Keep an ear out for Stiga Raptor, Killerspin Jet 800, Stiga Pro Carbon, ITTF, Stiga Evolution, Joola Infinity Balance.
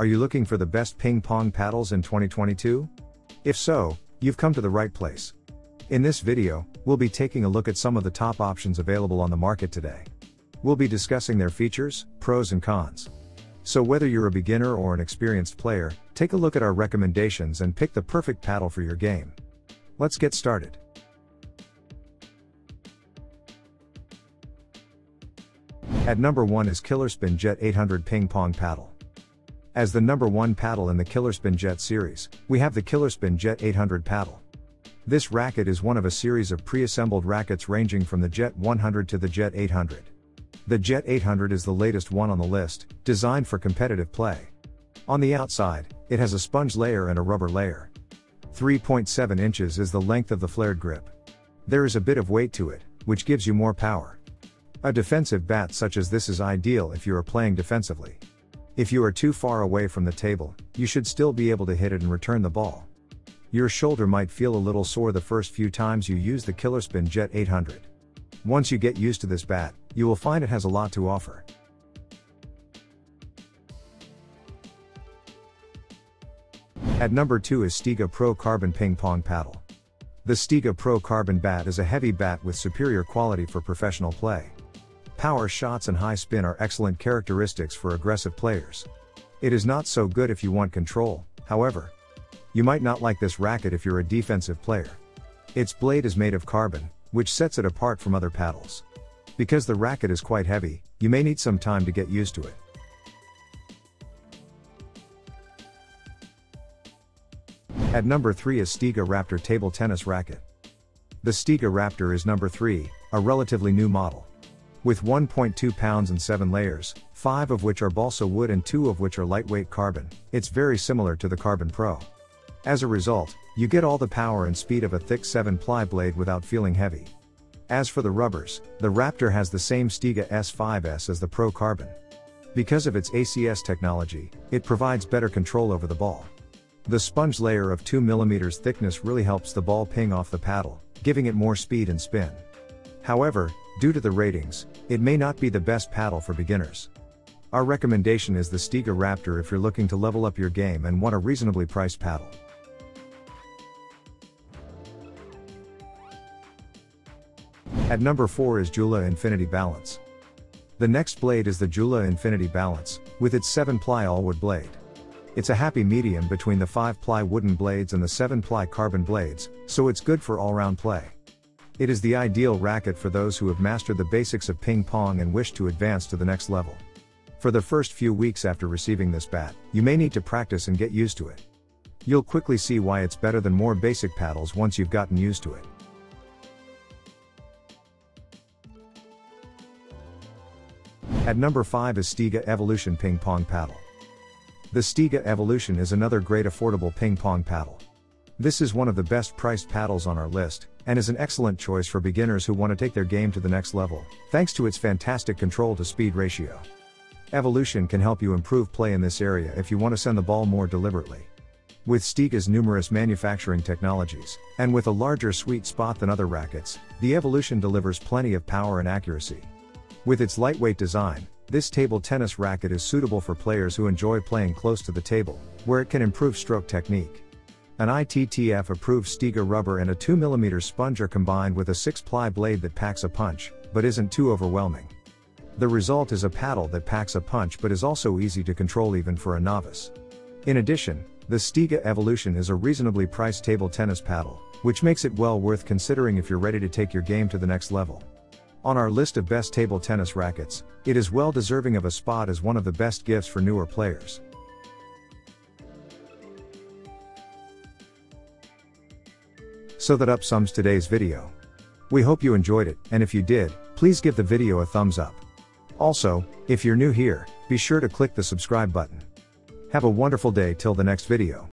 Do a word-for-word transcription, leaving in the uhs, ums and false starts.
Are you looking for the best ping pong paddles in twenty twenty-two? If so, you've come to the right place. In this video, we'll be taking a look at some of the top options available on the market today. We'll be discussing their features, pros and cons. So whether you're a beginner or an experienced player, take a look at our recommendations and pick the perfect paddle for your game. Let's get started. At number one is Killerspin Jet eight hundred Ping Pong Paddle. As the number one paddle in the Killerspin Jet series, we have the Killerspin Jet eight hundred paddle. This racket is one of a series of pre-assembled rackets ranging from the Jet one hundred to the Jet eight hundred. The Jet eight hundred is the latest one on the list, designed for competitive play. On the outside, it has a sponge layer and a rubber layer. three point seven inches is the length of the flared grip. There is a bit of weight to it, which gives you more power. A defensive bat such as this is ideal if you are playing defensively. If you are too far away from the table, you should still be able to hit it and return the ball. Your shoulder might feel a little sore the first few times you use the Killerspin Jet eight hundred. Once you get used to this bat, you will find it has a lot to offer. At number two is Stiga Pro Carbon Ping Pong Paddle. The Stiga Pro Carbon bat is a heavy bat with superior quality for professional play. Power shots and high spin are excellent characteristics for aggressive players. It is not so good if you want control, however. You might not like this racket if you're a defensive player. Its blade is made of carbon, which sets it apart from other paddles. Because the racket is quite heavy, you may need some time to get used to it. At number three is Stiga Raptor Table Tennis Racket. The Stiga Raptor is number three, a relatively new model. With one point two pounds and seven layers, five of which are balsa wood and two of which are lightweight carbon, it's very similar to the Carbon Pro. As a result, you get all the power and speed of a thick seven ply blade without feeling heavy. As for the rubbers, the Raptor has the same Stiga S five S as the Pro Carbon. Because of its A C S technology, it provides better control over the ball. The sponge layer of two millimeters thickness really helps the ball ping off the paddle, giving it more speed and spin. However, due to the ratings, it may not be the best paddle for beginners. Our recommendation is the Stiga Raptor if you're looking to level up your game and want a reasonably priced paddle. At number four is Joola Infinity Balance. The next blade is the Joola Infinity Balance, with its seven ply all-wood blade. It's a happy medium between the five ply wooden blades and the seven ply carbon blades, so it's good for all-round play. It is the ideal racket for those who have mastered the basics of ping pong and wish to advance to the next level. For the first few weeks after receiving this bat, you may need to practice and get used to it. You'll quickly see why it's better than more basic paddles once you've gotten used to it. At number five is Stiga Evolution Ping Pong Paddle. The Stiga Evolution is another great affordable ping pong paddle. This is one of the best priced paddles on our list, and is an excellent choice for beginners who want to take their game to the next level, thanks to its fantastic control to speed ratio. Evolution can help you improve play in this area if you want to send the ball more deliberately. With Stiga's numerous manufacturing technologies, and with a larger sweet spot than other rackets, the Evolution delivers plenty of power and accuracy. With its lightweight design, this table tennis racket is suitable for players who enjoy playing close to the table, where it can improve stroke technique. An I T T F approved Stiga rubber and a two millimeter sponge are combined with a six ply blade that packs a punch, but isn't too overwhelming. The result is a paddle that packs a punch but is also easy to control even for a novice. In addition, the Stiga Evolution is a reasonably priced table tennis paddle, which makes it well worth considering if you're ready to take your game to the next level. On our list of best table tennis rackets, it is well deserving of a spot as one of the best gifts for newer players. So that up sums today's video. We hope you enjoyed it, and if you did, please give the video a thumbs up. Also, if you're new here, be sure to click the subscribe button. Have a wonderful day till the next video.